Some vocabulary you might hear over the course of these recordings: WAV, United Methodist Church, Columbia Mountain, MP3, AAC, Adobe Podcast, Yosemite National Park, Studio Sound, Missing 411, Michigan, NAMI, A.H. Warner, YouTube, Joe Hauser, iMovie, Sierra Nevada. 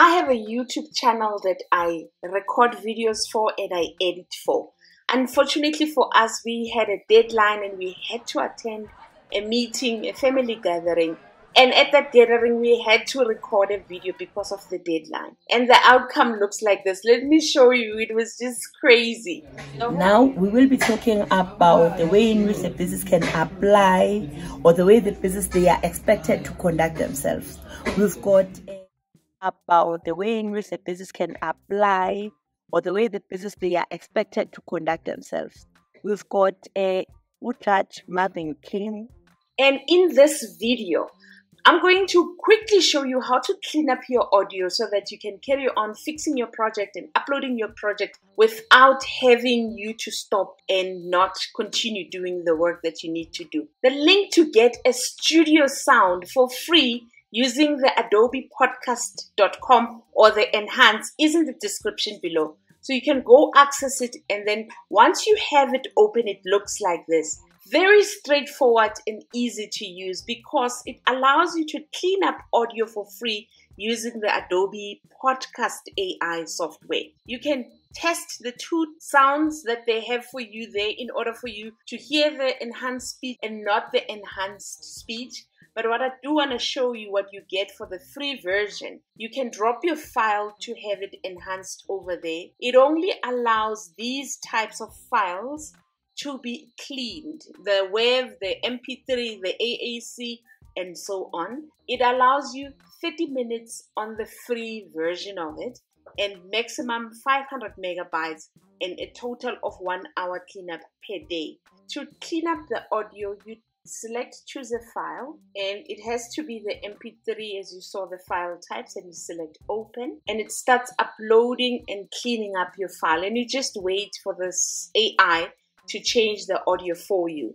I have a YouTube channel that I record videos for and I edit for. Unfortunately for us, we had a deadline and we had to attend a meeting, a family gathering. And at that gathering, we had to record a video because of the deadline. And the outcome looks like this. Let me show you. It was just crazy. Now, we will be talking about the way in which the business can apply or the way the business they are expected to conduct themselves. We've got about the way in which the business can apply or the way the business they are expected to conduct themselves. We've got a Utrecht Marvin King. And in this video, I'm going to quickly show you how to clean up your audio so that you can carry on fixing your project and uploading your project without having you to stop and not continue doing the work that you need to do. The link to get a studio sound for free using the adobepodcast.com or the Enhance is in the description below. So you can go access it, and then once you have it open, it looks like this. Very straightforward and easy to use because it allows you to clean up audio for free using the Adobe Podcast AI software. You can test the two sounds that they have for you there in order for you to hear the enhanced speech and not the enhanced speech. But what I do want to show you what you get for the free version. You can drop your file to have it enhanced over there. It only allows these types of files to be cleaned, the WAV, the MP3, the AAC, and so on. It allows you 30 minutes on the free version of it and maximum 500 megabytes and a total of 1 hour cleanup per day. To clean up the audio, you choose a file, and it has to be the MP3 as you saw the file types, and you select open, and it starts uploading and cleaning up your file, and you just wait for this AI to change the audio for you.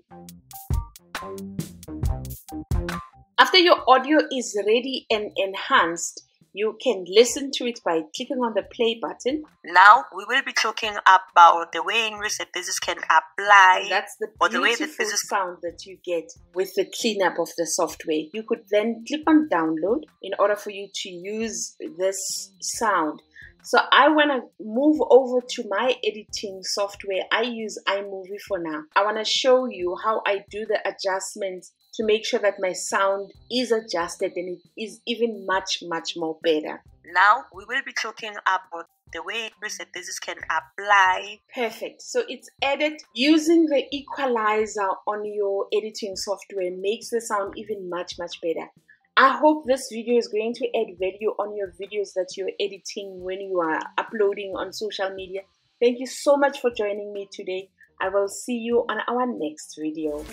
After your audio is ready and enhanced, you can listen to it by clicking on the play button. Now we will be talking about the way in which the business can apply. That's the beautiful sound that you get with the cleanup of the software. You could then click on download in order for you to use this sound. So I want to move over to my editing software. I use iMovie for now. I want to show you how I do the adjustments to make sure that my sound is adjusted and it is even much more better. Now we will be talking about the way in which the business can apply. Perfect. So it's added. Using the equalizer on your editing software makes the sound even much better. I hope this video is going to add value on your videos that you're editing when you are uploading on social media. Thank you so much for joining me today. I will see you on our next video.